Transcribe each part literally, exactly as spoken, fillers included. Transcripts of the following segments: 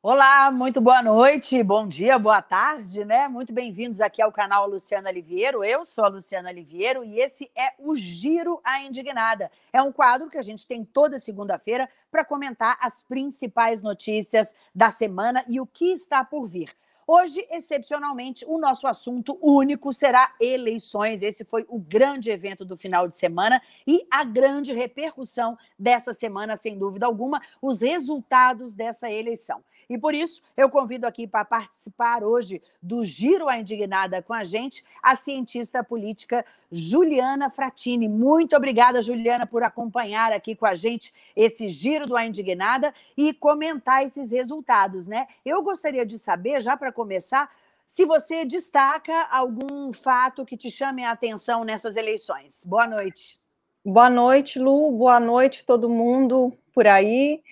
Olá, muito boa noite, bom dia, boa tarde, né? Muito bem-vindos aqui ao canal Luciana Liviero. Eu sou a Luciana Liviero e esse é o Giro à Indignada. É um quadro que a gente tem toda segunda-feira para comentar as principais notícias da semana e o que está por vir. Hoje, excepcionalmente, o nosso assunto único será eleições. Esse foi o grande evento do final de semana e a grande repercussão dessa semana, sem dúvida alguma, os resultados dessa eleição. E por isso, eu convido aqui para participar hoje do Giro à Indignada com a gente, a cientista política Juliana Fratini. Muito obrigada, Juliana, por acompanhar aqui com a gente esse Giro do à Indignada e comentar esses resultados, né? Eu gostaria de saber, já para começar, se você destaca algum fato que te chame a atenção nessas eleições. Boa noite. Boa noite, Lu. Boa noite, todo mundo por aí.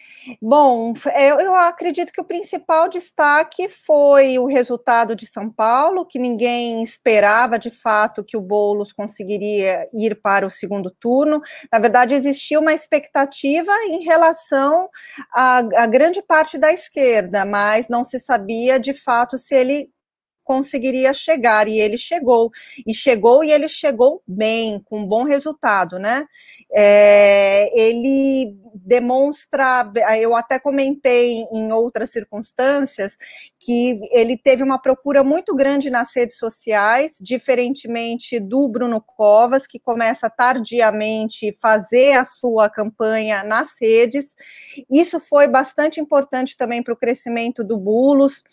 Bom, eu, eu acredito que o principal destaque foi o resultado de São Paulo, que ninguém esperava, de fato, que o Boulos conseguiria ir para o segundo turno. Na verdade, existia uma expectativa em relação à, à grande parte da esquerda, mas não se sabia, de fato, se ele conseguiria chegar, e ele chegou, e chegou, e ele chegou bem, com um bom resultado, né? É, ele demonstra, eu até comentei em outras circunstâncias, que ele teve uma procura muito grande nas redes sociais, diferentemente do Bruno Covas, que começa tardiamente fazer a sua campanha nas redes. Isso foi bastante importante também para o crescimento do Boulos,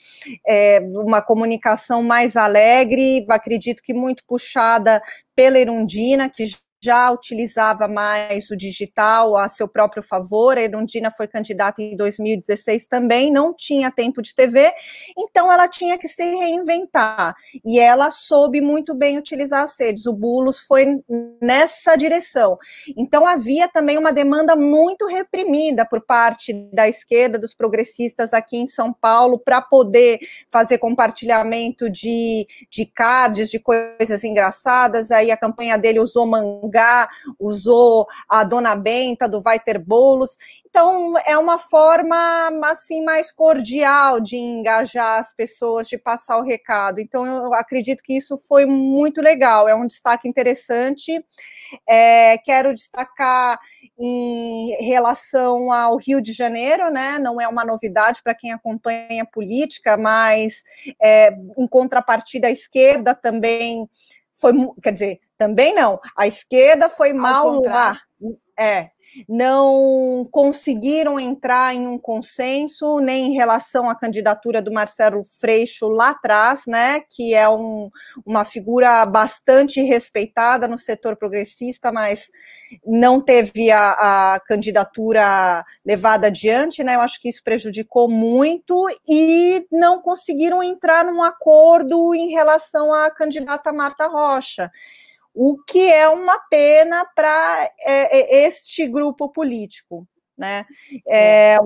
é, uma comunicação mais alegre, acredito que muito puxada pela Erundina, que já utilizava mais o digital a seu próprio favor. A Erundina foi candidata em dois mil e dezesseis também, não tinha tempo de T V, então ela tinha que se reinventar, e ela soube muito bem utilizar as redes. O Boulos foi nessa direção. Então havia também uma demanda muito reprimida por parte da esquerda, dos progressistas aqui em São Paulo, para poder fazer compartilhamento de, de cards, de coisas engraçadas. Aí a campanha dele usou mangá, usou a Dona Benta do Vai Ter Boulos. Então é uma forma assim mais cordial de engajar as pessoas, de passar o recado. Então eu acredito que isso foi muito legal, é um destaque interessante. É, quero destacar em relação ao Rio de Janeiro, né? Não é uma novidade para quem acompanha a política, mas é, em contrapartida, a esquerda também foi, quer dizer, também não, a esquerda foi mal lá, é, não conseguiram entrar em um consenso, nem em relação à candidatura do Marcelo Freixo lá atrás, né, que é um, uma figura bastante respeitada no setor progressista, mas não teve a, a candidatura levada adiante, né, eu acho que isso prejudicou muito, e não conseguiram entrar num acordo em relação à candidata Martha Rocha, o que é uma pena para é, este grupo político, né? É,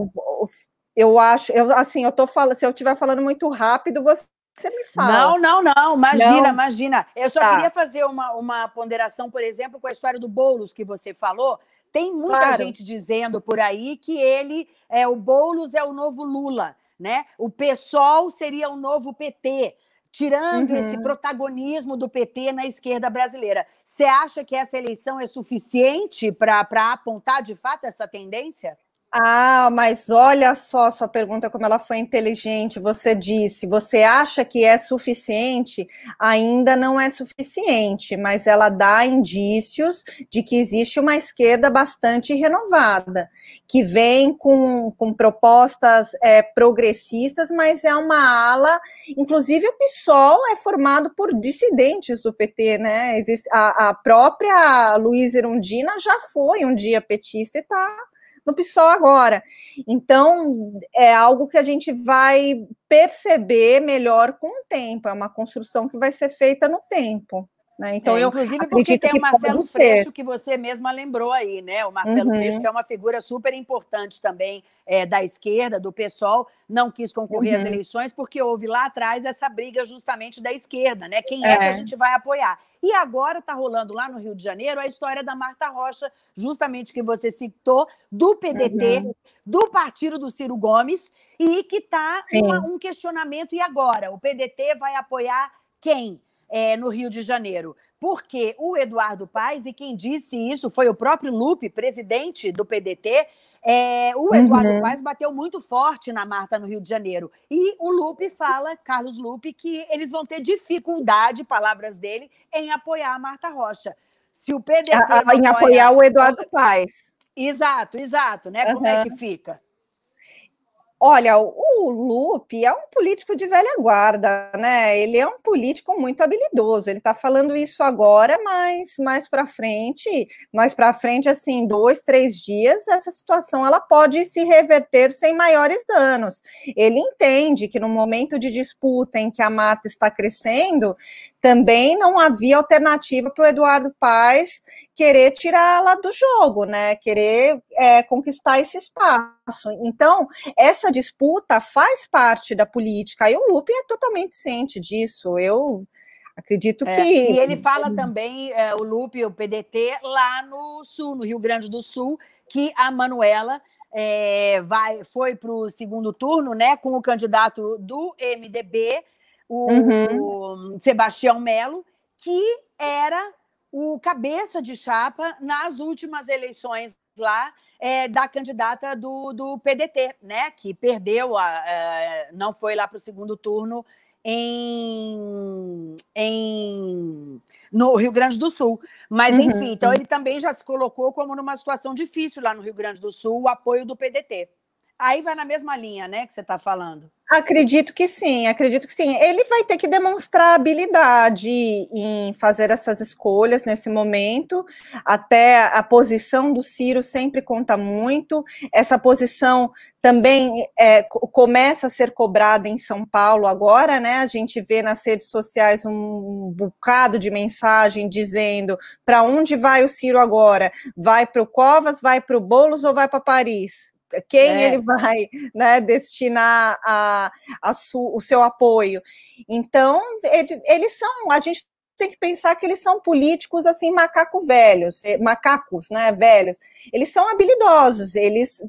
eu acho, eu, assim, eu tô falando, se eu estiver falando muito rápido, você Você me fala. Não, não, não, imagina, não. imagina. Eu só tá. queria fazer uma, uma ponderação, por exemplo, com a história do Boulos que você falou. Tem muita claro. gente dizendo por aí que ele, é, o Boulos é o novo Lula, né? O P SOL seria o novo P T, tirando uhum. esse protagonismo do P T na esquerda brasileira. Você acha que essa eleição é suficiente para apontar, de fato, essa tendência? Ah, mas olha só sua pergunta, como ela foi inteligente. Você disse, você acha que é suficiente? Ainda não é suficiente, mas ela dá indícios de que existe uma esquerda bastante renovada, que vem com, com propostas é, progressistas, mas é uma ala, inclusive o P SOL é formado por dissidentes do P T, né? A, a própria Luísa Erundina já foi um dia petista e está no P SOL agora. Então, é algo que a gente vai perceber melhor com o tempo, é uma construção que vai ser feita no tempo. Né? Então, é, eu inclusive porque tem o Marcelo Freixo, que você mesma lembrou aí, né? O Marcelo uhum. Freixo, que é uma figura super importante também é, da esquerda, do P SOL, não quis concorrer uhum. às eleições porque houve lá atrás essa briga justamente da esquerda, né? Quem é, é que a gente vai apoiar? E agora está rolando lá no Rio de Janeiro a história da Martha Rocha, justamente que você citou, do P D T, uhum. do partido do Ciro Gomes, e que está um questionamento. E agora? O P D T vai apoiar quem? É, no Rio de Janeiro, porque o Eduardo Paes, e quem disse isso foi o próprio Lupi, presidente do P D T, é, o Eduardo uhum. Paes bateu muito forte na Martha no Rio de Janeiro, e o Lupi fala, Carlos Lupi, que eles vão ter dificuldade, palavras dele, em apoiar a Martha Rocha. Se o P D T a, a, em apoia... apoiar o Eduardo Paes. Exato, exato, né? Uhum. Como é que fica? Olha, o Lupi é um político de velha guarda, né? Ele é um político muito habilidoso. Ele está falando isso agora, mas mais para frente, mais para frente, assim, dois, três dias, essa situação ela pode se reverter sem maiores danos. Ele entende que no momento de disputa em que a Martha está crescendo, também não havia alternativa para o Eduardo Paes querer tirá-la do jogo, né? Querer é, conquistar esse espaço. Então, essa disputa faz parte da política, e o Lupi é totalmente ciente disso, eu acredito que... É, e ele fala também, é, o Lupi, o P D T, lá no Sul, no Rio Grande do Sul, que a Manuela é, vai, foi para o segundo turno, né, com o candidato do M D B, o, uhum. o Sebastião Melo, que era o cabeça de chapa nas últimas eleições lá, É, da candidata do, do P D T, né? Que perdeu, a, a, não foi lá para o segundo turno em, em, no Rio Grande do Sul. Mas, uhum. enfim, então ele também já se colocou como numa situação difícil lá no Rio Grande do Sul, o apoio do P D T. Aí vai na mesma linha, né, que você está falando. Acredito que sim, acredito que sim. Ele vai ter que demonstrar habilidade em fazer essas escolhas nesse momento. Até a posição do Ciro sempre conta muito. Essa posição também é, começa a ser cobrada em São Paulo agora, né? A gente vê nas redes sociais um bocado de mensagem dizendo para onde vai o Ciro agora? Vai para o Covas, vai para o Boulos ou vai para Paris? Quem é. Ele vai, né, destinar a, a su, o seu apoio. Então, ele, eles são, a gente tem que pensar que eles são políticos, assim, macaco velhos, macacos, né, velhos. Eles são habilidosos, eles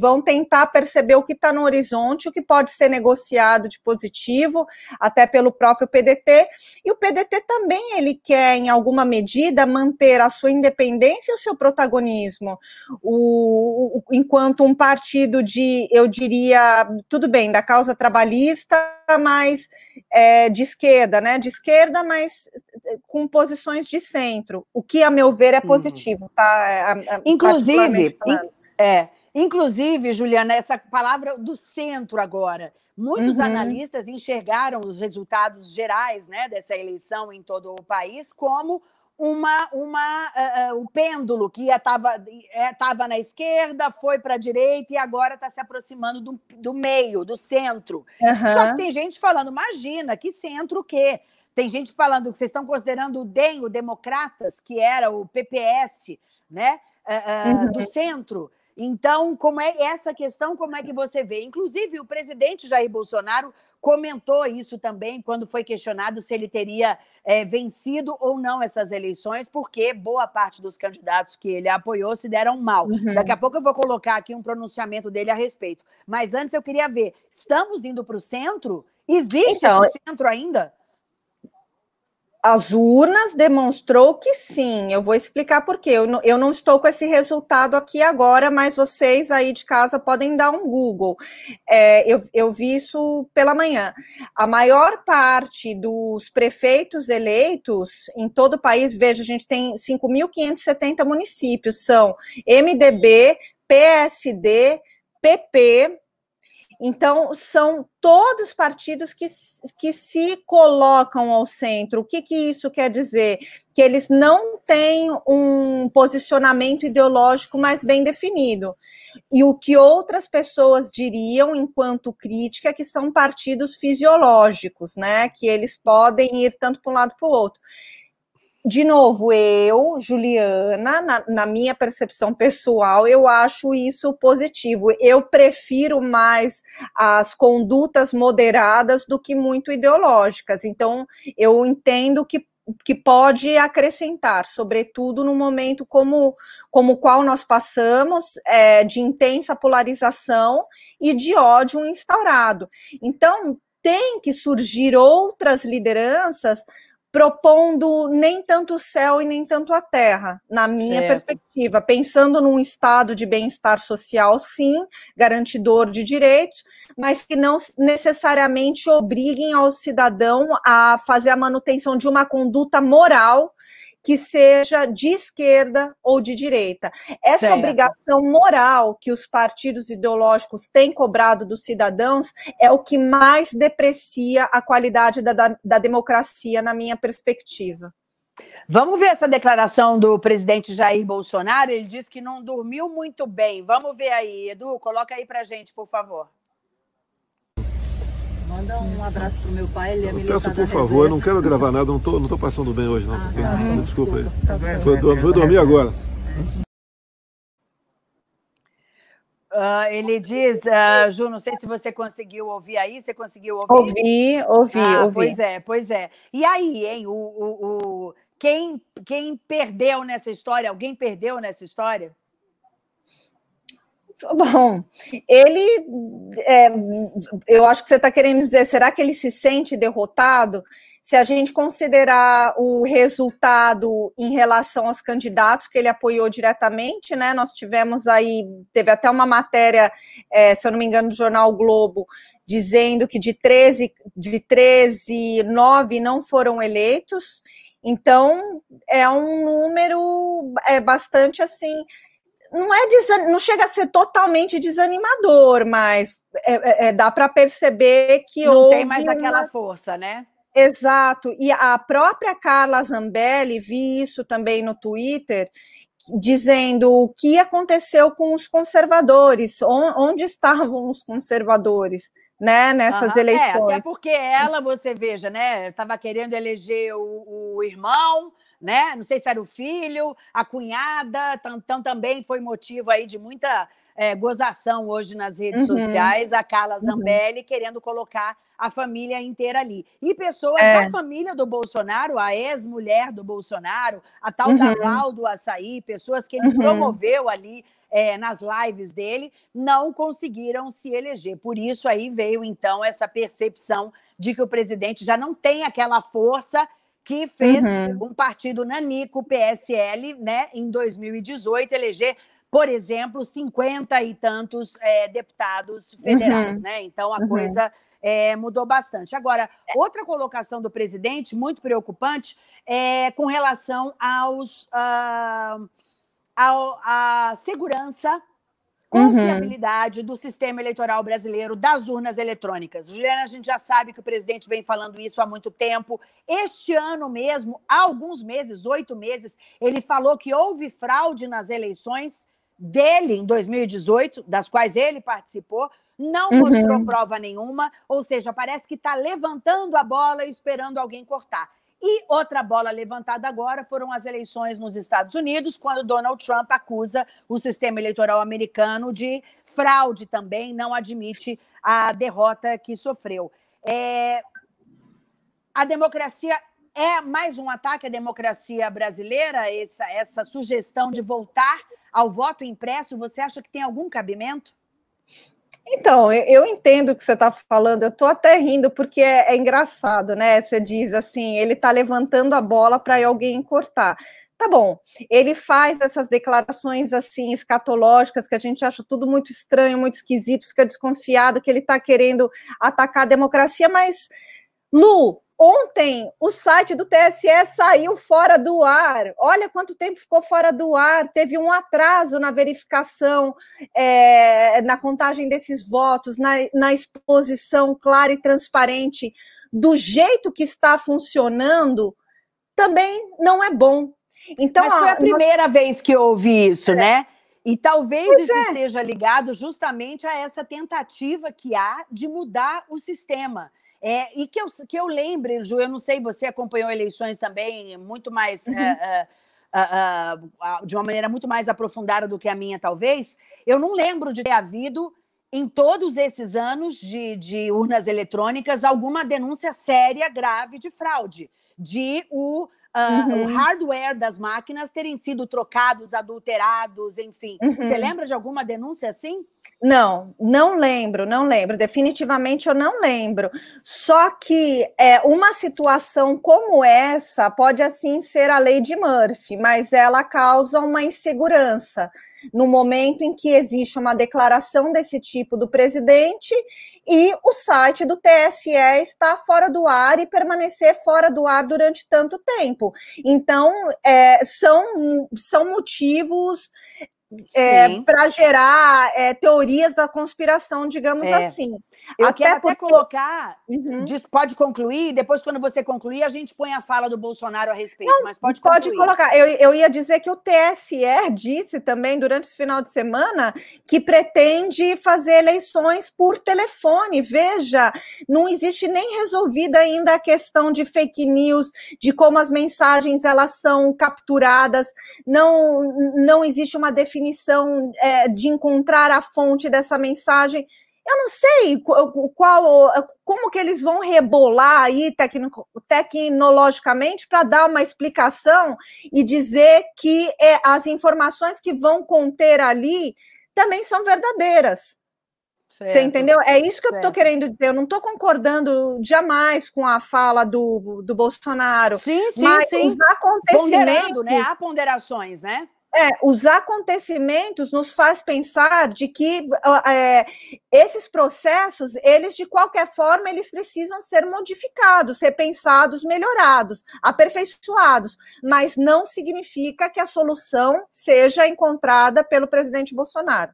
vão tentar perceber o que está no horizonte, o que pode ser negociado de positivo, até pelo próprio P D T. E o P D T também, ele quer, em alguma medida, manter a sua independência e o seu protagonismo. O, o, enquanto um partido de, eu diria, tudo bem, da causa trabalhista, mas é, de esquerda, né, de esquerda, mas com posições de centro, o que, a meu ver, é positivo, tá? A, a, inclusive, é, inclusive, Juliana, essa palavra do centro agora. Muitos uhum. analistas enxergaram os resultados gerais, né, dessa eleição em todo o país como uma, uma, uh, uh, um pêndulo que estava na esquerda, foi para a direita e agora está se aproximando do, do meio, do centro. Uhum. Só que tem gente falando, imagina, que centro o quê? Tem gente falando que vocês estão considerando o D E M, o Democratas, que era o P P S, né, uh, uhum. do centro. Então, como é essa questão, como é que você vê? Inclusive, o presidente Jair Bolsonaro comentou isso também quando foi questionado se ele teria é, vencido ou não essas eleições, porque boa parte dos candidatos que ele apoiou se deram mal. Uhum. Daqui a pouco eu vou colocar aqui um pronunciamento dele a respeito. Mas antes eu queria ver, estamos indo para o centro? Existe então, esse centro ainda? As urnas demonstrou que sim, eu vou explicar por quê. Eu não, eu não estou com esse resultado aqui agora, mas vocês aí de casa podem dar um Google. É, eu, eu vi isso pela manhã. A maior parte dos prefeitos eleitos em todo o país, veja, a gente tem cinco mil quinhentos e setenta municípios, são M D B, P S D, P P... Então, são todos partidos que, que se colocam ao centro. O que, que isso quer dizer? Que eles não têm um posicionamento ideológico mais bem definido. E o que outras pessoas diriam, enquanto crítica, é que são partidos fisiológicos, né? Que eles podem ir tanto para um lado para o outro. de novo, eu, Juliana, na, na minha percepção pessoal, eu acho isso positivo. Eu prefiro mais as condutas moderadas do que muito ideológicas. Então, eu entendo que que pode acrescentar, sobretudo num momento como, como o qual nós passamos, é, de intensa polarização e de ódio instaurado. Então, tem que surgir outras lideranças propondo nem tanto o céu e nem tanto a terra, na minha certo. perspectiva, pensando num estado de bem-estar social, sim, garantidor de direitos, mas que não necessariamente obriguem ao cidadão a fazer a manutenção de uma conduta moral que seja de esquerda ou de direita. Essa certo. obrigação moral que os partidos ideológicos têm cobrado dos cidadãos é o que mais deprecia a qualidade da, da, da democracia, na minha perspectiva. Vamos ver essa declaração do presidente Jair Bolsonaro. Ele disse que não dormiu muito bem. Vamos ver aí, Edu, coloca aí pra gente, por favor. Manda um abraço pro meu pai, ele é militar. Eu peço, por favor, eu não quero gravar nada, não tô, não tô passando bem hoje, não. Ah, tá. Desculpa aí. Tá vou, vou dormir agora. Uh, ele diz, uh, Ju, não sei se você conseguiu ouvir aí, você conseguiu ouvir? Ouvi, ouvi, ah, ouvi. Pois é, pois é. E aí, hein, o, o, o, quem, quem perdeu nessa história, alguém perdeu nessa história? Bom, ele, é, eu acho que você está querendo dizer, será que ele se sente derrotado? Se a gente considerar o resultado em relação aos candidatos que ele apoiou diretamente, né? Nós tivemos aí, teve até uma matéria, é, se eu não me engano, do jornal O Globo, dizendo que de treze, de treze, nove não foram eleitos. Então, é um número é, bastante assim... Não, é desan... não chega a ser totalmente desanimador, mas é, é, dá para perceber que não houve... Não tem mais aquela uma... força, né? Exato. E a própria Carla Zambelli, vi isso também no Twitter, dizendo o que aconteceu com os conservadores, onde estavam os conservadores, né, nessas ah, eleições. É, até porque ela, você veja, né, estava querendo eleger o, o irmão... Né? Não sei se era o filho, a cunhada, então também foi motivo aí de muita é, gozação hoje nas redes uhum. sociais, a Carla Zambelli uhum. querendo colocar a família inteira ali. E pessoas é. da família do Bolsonaro, a ex-mulher do Bolsonaro, a tal uhum. da Lau do Açaí, pessoas que ele uhum. promoveu ali é, nas lives dele, não conseguiram se eleger. Por isso aí veio então essa percepção de que o presidente já não tem aquela força que fez uhum. um partido nanico, P S L, né, em dois mil e dezoito, eleger, por exemplo, cinquenta e tantos é, deputados federais, uhum. né? Então a uhum. coisa é, mudou bastante. Agora, outra colocação do presidente, muito preocupante, é com relação aos a, a, a segurança, confiabilidade uhum. do sistema eleitoral brasileiro, das urnas eletrônicas. Juliana, a gente já sabe que o presidente vem falando isso há muito tempo. Este ano mesmo, há alguns meses, oito meses, ele falou que houve fraude nas eleições dele em dois mil e dezoito, das quais ele participou, não uhum. mostrou prova nenhuma, ou seja, parece que está levantando a bola e esperando alguém cortar. E outra bola levantada agora foram as eleições nos Estados Unidos, quando Donald Trump acusa o sistema eleitoral americano de fraude também, não admite a derrota que sofreu. É... A democracia é mais um ataque à democracia brasileira? Essa, essa sugestão de voltar ao voto impresso, você acha que tem algum cabimento? Então, eu entendo o que você está falando, eu estou até rindo, porque é, é engraçado, né? Você diz assim, ele está levantando a bola para alguém cortar. Tá bom, ele faz essas declarações assim, escatológicas, que a gente acha tudo muito estranho, muito esquisito, fica desconfiado que ele está querendo atacar a democracia, mas, Lu, ontem o site do T S E saiu fora do ar. Olha quanto tempo ficou fora do ar. Teve um atraso na verificação, é, na contagem desses votos, na, na exposição clara e transparente. Do jeito que está funcionando, também não é bom. Então, mas foi a, a primeira nós... vez que eu ouvi isso, é. né? E talvez pois isso é. esteja ligado justamente a essa tentativa que há de mudar o sistema. É, e que eu, que eu lembre, Ju, eu não sei, você acompanhou eleições também muito mais... Uhum. É, é, Uh, uh, uh, de uma maneira muito mais aprofundada do que a minha, talvez, eu não lembro de ter havido, em todos esses anos de, de urnas eletrônicas, alguma denúncia séria, grave de fraude, de o, uh, uhum. o hardware das máquinas terem sido trocados, adulterados, enfim. Uhum. Você lembra de alguma denúncia assim? Não, não lembro, não lembro, definitivamente eu não lembro, só que é, uma situação como essa pode assim ser a lei de Murphy, mas ela causa uma insegurança no momento em que existe uma declaração desse tipo do presidente e o site do T S E está fora do ar e permanecer fora do ar durante tanto tempo, então é, são, são motivos... É, para gerar é, teorias da conspiração, digamos é. assim. Eu até quero porque... até colocar, uhum. diz, pode concluir, depois quando você concluir, a gente põe a fala do Bolsonaro a respeito, não, mas pode concluir. Pode colocar, eu, eu ia dizer que o T S E disse também, durante esse final de semana, que pretende fazer eleições por telefone, veja, não existe nem resolvida ainda a questão de fake news, de como as mensagens elas são capturadas, não, não existe uma definição definição é, de encontrar a fonte dessa mensagem. Eu não sei qual, como que eles vão rebolar aí tecno, tecnologicamente para dar uma explicação e dizer que é, as informações que vão conter ali também são verdadeiras. Certo. Você entendeu? É isso que certo. eu estou querendo dizer. Eu não estou concordando jamais com a fala do, do Bolsonaro. Sim, sim, mas sim. Os acontecimentos, né? Há ponderações, né? É, os acontecimentos nos faz pensar de que é, esses processos, eles de qualquer forma, eles precisam ser modificados, repensados, melhorados, aperfeiçoados, mas não significa que a solução seja encontrada pelo presidente Bolsonaro.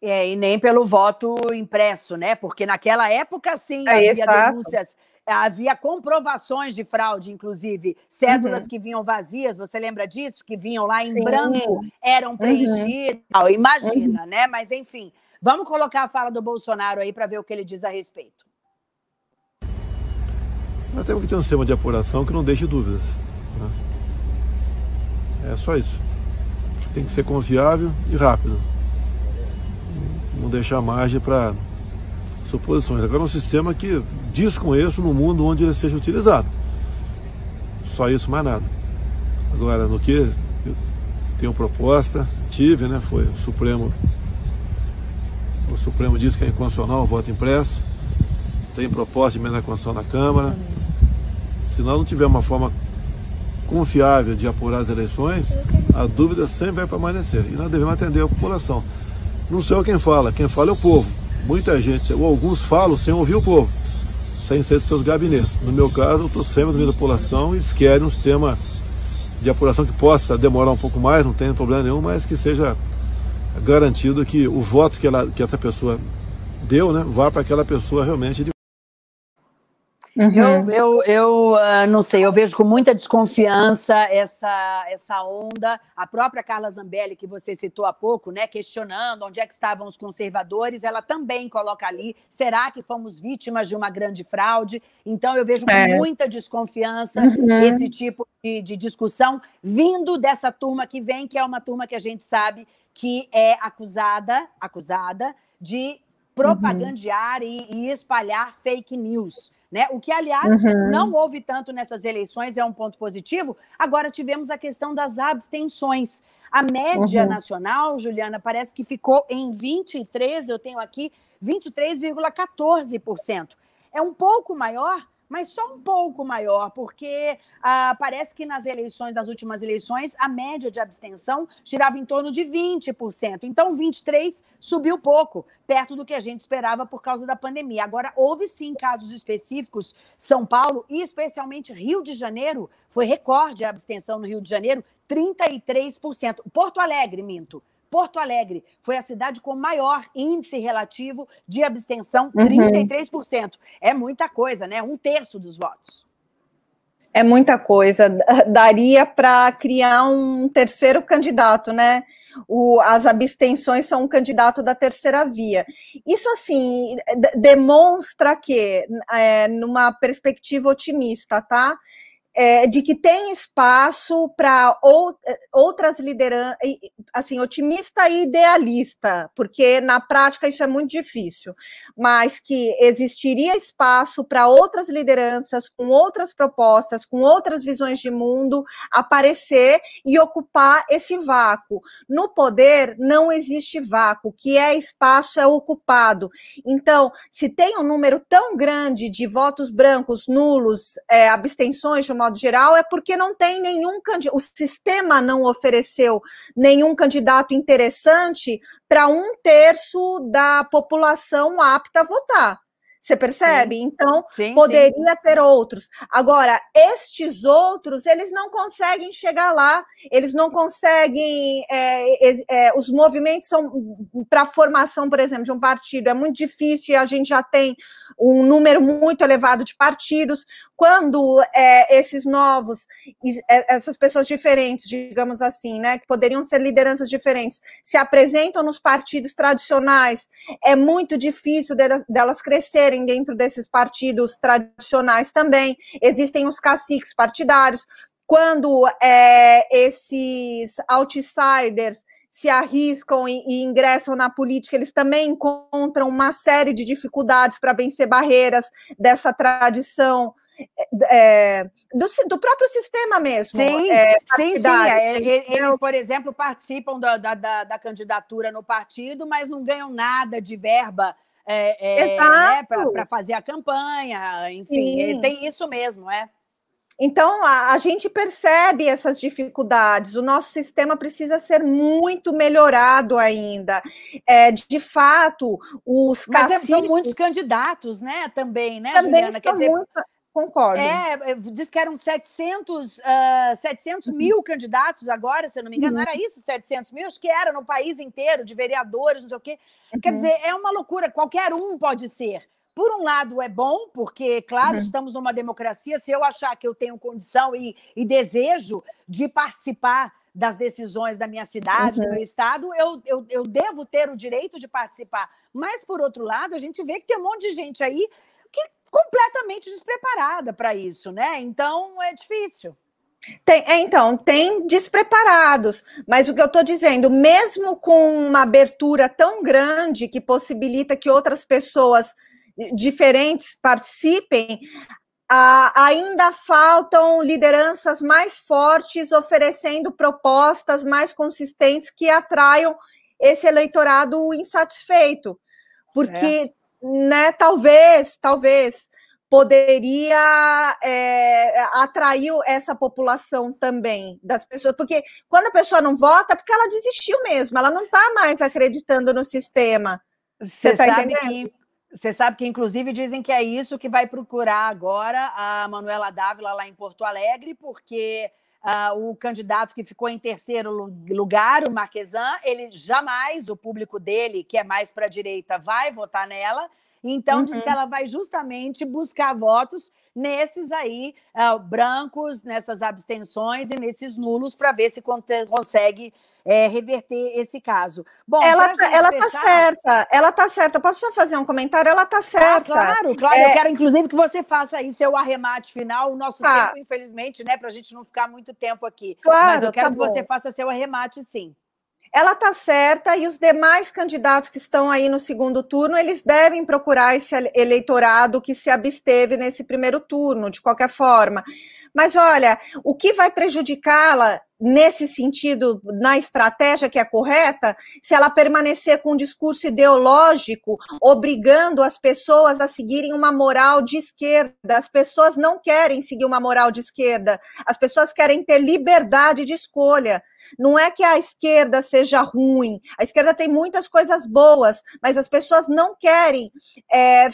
É, e nem pelo voto impresso, né? Porque naquela época, sim, é, havia exato. denúncias... Havia comprovações de fraude, inclusive, cédulas uhum. que vinham vazias, você lembra disso? Que vinham lá em Sim. branco, eram preenchidas, uhum. imagina, uhum. né? Mas, enfim, vamos colocar a fala do Bolsonaro aí para ver o que ele diz a respeito. Nós temos que ter um sistema de apuração que não deixe dúvidas, né? É só isso. Tem que ser confiável e rápido. Não deixar margem para... suposições. Agora é um sistema que desconheço no mundo onde ele seja utilizado. Só isso, mais nada. Agora, no que eu tenho proposta, tive, né? Foi o Supremo. O Supremo disse que é inconstitucional o voto impresso. Tem proposta de emenda à Constituição na Câmara. Se nós não tivermos uma forma confiável de apurar as eleições, a dúvida sempre vai permanecer. E nós devemos atender a população. Não sou eu quem fala, quem fala é o povo. Muita gente, ou alguns falam sem ouvir o povo, sem ser dos seus gabinetes. No meu caso, eu estou sempre no meio da população e eles querem um sistema de apuração que possa demorar um pouco mais, não tem problema nenhum, mas que seja garantido que o voto que, ela, que essa pessoa deu, né, vá para aquela pessoa realmente de... Uhum. Eu, eu, eu uh, não sei, eu vejo com muita desconfiança essa, essa onda, a própria Carla Zambelli, que você citou há pouco, né, questionando onde é que estavam os conservadores, ela também coloca ali, será que fomos vítimas de uma grande fraude? Então eu vejo com é. muita desconfiança uhum. esse tipo de, de discussão vindo dessa turma que vem, que é uma turma que a gente sabe que é acusada, acusada de propagandear uhum. e, e espalhar fake news. Né? O que, aliás, uhum. não houve tanto nessas eleições, é um ponto positivo. Agora tivemos a questão das abstenções. A média uhum. nacional, Juliana, parece que ficou em vinte e três, eu tenho aqui, vinte e três vírgula quatorze por cento. É um pouco maior, mas só um pouco maior, porque ah, parece que nas eleições, nas últimas eleições, a média de abstenção girava em torno de vinte por cento. Então, vinte e três por cento subiu pouco, perto do que a gente esperava por causa da pandemia. Agora, houve sim casos específicos, São Paulo e especialmente Rio de Janeiro, foi recorde a abstenção no Rio de Janeiro, trinta e três por cento. Porto Alegre, minto. Porto Alegre foi a cidade com maior índice relativo de abstenção, trinta e três por cento. Uhum. É muita coisa, né? Um terço dos votos. É muita coisa, daria para criar um terceiro candidato, né? O, as abstenções são um candidato da terceira via. Isso, assim, demonstra que, é, numa perspectiva otimista, tá? É, de que tem espaço para ou, outras lideranças, assim, otimista e idealista, porque na prática isso é muito difícil, mas que existiria espaço para outras lideranças, com outras propostas, com outras visões de mundo, aparecer e ocupar esse vácuo. No poder não existe vácuo, o que é espaço é ocupado. Então, se tem um número tão grande de votos brancos, nulos, é, abstenções de uma modo geral, é porque não tem nenhum candidato, o sistema não ofereceu nenhum candidato interessante para um terço da população apta a votar. Você percebe? Sim. Então, sim, poderia sim. ter outros. Agora, estes outros, eles não conseguem chegar lá, eles não conseguem... É, é, é, os movimentos são... Para a formação, por exemplo, de um partido, é muito difícil e a gente já tem um número muito elevado de partidos. Quando é, esses novos, essas pessoas diferentes, digamos assim, né, que poderiam ser lideranças diferentes, se apresentam nos partidos tradicionais, é muito difícil delas, delas crescerem dentro desses partidos tradicionais também. Existem os caciques partidários. Quando é, esses outsiders se arriscam e, e ingressam na política, eles também encontram uma série de dificuldades para vencer barreiras dessa tradição, é, do, do próprio sistema mesmo. Sim, é, sim, sim. Eles, por exemplo, participam da, da, da candidatura no partido, mas não ganham nada de verba É, é, né, para fazer a campanha, enfim, é, tem isso mesmo, é. Então, a, a gente percebe essas dificuldades, o nosso sistema precisa ser muito melhorado ainda. É, de fato, os caciques... Mas são muitos candidatos, né, também, né, também Juliana? Quer dizer, muito... Concordo. É, diz que eram setecentos, uh, setecentos uhum. mil candidatos agora, se eu não me engano, uhum. era isso, setecentos mil, acho que era no país inteiro, de vereadores, não sei o quê. Uhum. Quer dizer, é uma loucura, qualquer um pode ser. Por um lado é bom, porque, claro, uhum. estamos numa democracia, se eu achar que eu tenho condição e, e desejo de participar das decisões da minha cidade, uhum. do meu estado, eu, eu, eu devo ter o direito de participar. Mas, por outro lado, a gente vê que tem um monte de gente aí que completamente despreparada para isso, né? Então, é difícil. Tem, então, tem despreparados, mas o que eu estou dizendo, mesmo com uma abertura tão grande que possibilita que outras pessoas diferentes participem, Uh, ainda faltam lideranças mais fortes oferecendo propostas mais consistentes que atraiam esse eleitorado insatisfeito, porque, né, talvez, talvez poderia é, atrair essa população também das pessoas, porque quando a pessoa não vota é porque ela desistiu mesmo, ela não está mais acreditando no sistema. Você está entendendo? Que... Você sabe que, inclusive, dizem que é isso que vai procurar agora a Manuela d'Ávila lá em Porto Alegre, porque uh, o candidato que ficou em terceiro lugar, o Marquesan, ele jamais, o público dele, que é mais para a direita, vai votar nela. Então, uhum. diz que ela vai justamente buscar votos nesses aí, uh, brancos, nessas abstenções e nesses nulos, para ver se consegue é, reverter esse caso. Bom, ela tá, ela fechar... tá certa, ela tá certa. Posso só fazer um comentário? Ela tá certa. Ah, claro, claro. É... Eu quero, inclusive, que você faça aí seu arremate final. O nosso tá. tempo, infelizmente, né, para a gente não ficar muito tempo aqui. Claro, mas eu quero tá que você faça seu arremate, sim. Ela está certa e os demais candidatos que estão aí no segundo turno, eles devem procurar esse eleitorado que se absteve nesse primeiro turno, de qualquer forma. Mas, olha, o que vai prejudicá-la nesse sentido, na estratégia que é correta, se ela permanecer com um discurso ideológico, obrigando as pessoas a seguirem uma moral de esquerda. As pessoas não querem seguir uma moral de esquerda, as pessoas querem ter liberdade de escolha. Não é que a esquerda seja ruim, a esquerda tem muitas coisas boas, mas as pessoas não querem é,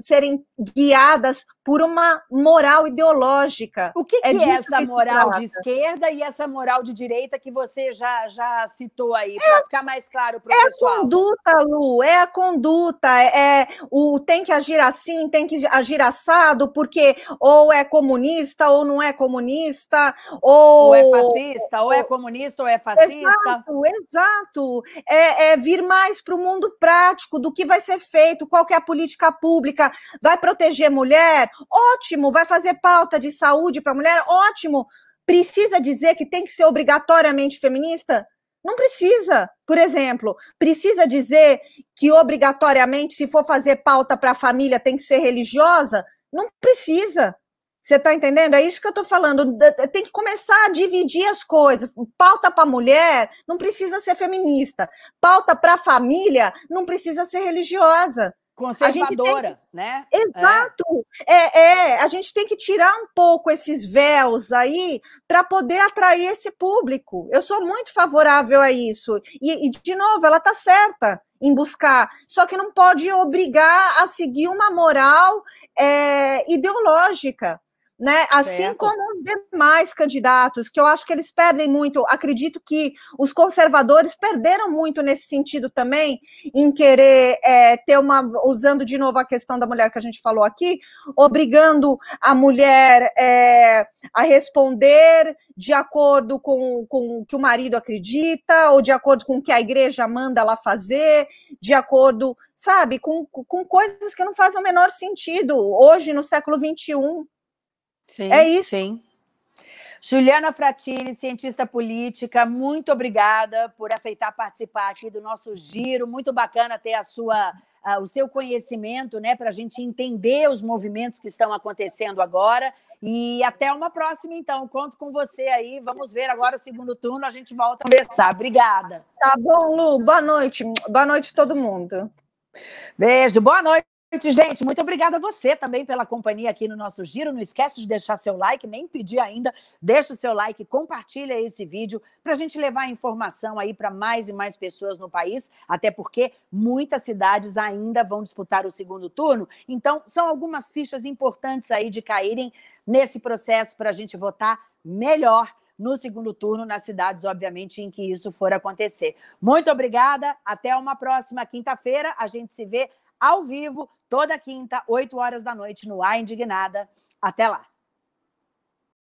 serem guiadas por uma moral ideológica. O que, que é, é essa que moral de esquerda e essa moral liberal de direita que você já, já citou aí, para ficar mais claro para o pessoal. É a conduta, Lu, é a conduta, é o tem que agir assim, tem que agir assado, porque ou é comunista ou não é comunista, ou... Ou é fascista, ou, ou é comunista ou é fascista. Exato, exato. É, é vir mais para o mundo prático do que vai ser feito, qual que é a política pública, vai proteger mulher? Ótimo, vai fazer pauta de saúde para mulher? Ótimo. Precisa dizer que tem que ser obrigatoriamente feminista? Não precisa. Por exemplo, precisa dizer que obrigatoriamente, se for fazer pauta para a família, tem que ser religiosa? Não precisa. Você está entendendo? É isso que eu estou falando. Tem que começar a dividir as coisas. Pauta para mulher não precisa ser feminista. Pauta para a família não precisa ser religiosa. Conservadora, a gente tem... né? Exato. É. É, é, a gente tem que tirar um pouco esses véus aí para poder atrair esse público. Eu sou muito favorável a isso. E, e de novo, ela está certa em buscar, só que não pode obrigar a seguir uma moral é, ideológica, né? Assim certo. Como os demais candidatos, que eu acho que eles perdem muito, acredito que os conservadores perderam muito nesse sentido também, em querer é, ter uma, usando de novo a questão da mulher que a gente falou aqui, obrigando a mulher é, a responder de acordo com, com o que o marido acredita, ou de acordo com o que a igreja manda ela fazer, de acordo, sabe, com, com coisas que não fazem o menor sentido, hoje no século vinte e um, Sim, é isso. Sim. Juliana Fratini, cientista política, muito obrigada por aceitar participar aqui do nosso giro. Muito bacana ter a sua, a, o seu conhecimento, né, para a gente entender os movimentos que estão acontecendo agora. E até uma próxima, então. Conto com você aí. Vamos ver agora o segundo turno. A gente volta a conversar. Obrigada. Tá bom, Lu. Boa noite. Boa noite, todo mundo. Beijo. Boa noite. Gente, muito obrigada a você também pela companhia aqui no nosso Giro. Não esquece de deixar seu like, nem pedir ainda. Deixa o seu like, compartilha esse vídeo para a gente levar informação aí para mais e mais pessoas no país, até porque muitas cidades ainda vão disputar o segundo turno. Então, são algumas fichas importantes aí de caírem nesse processo para a gente votar melhor no segundo turno, nas cidades, obviamente, em que isso for acontecer. Muito obrigada, até uma próxima quinta-feira. A gente se vê ao vivo, toda quinta, oito horas da noite, no A Indignada. Até lá!